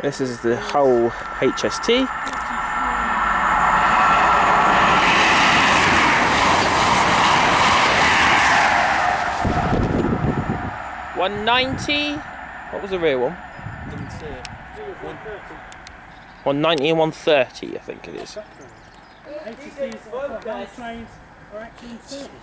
This is the whole HST. $190. What was the rear one? Didn't see it. 190 and 130, I think it is. HSTs are trains are actually in service.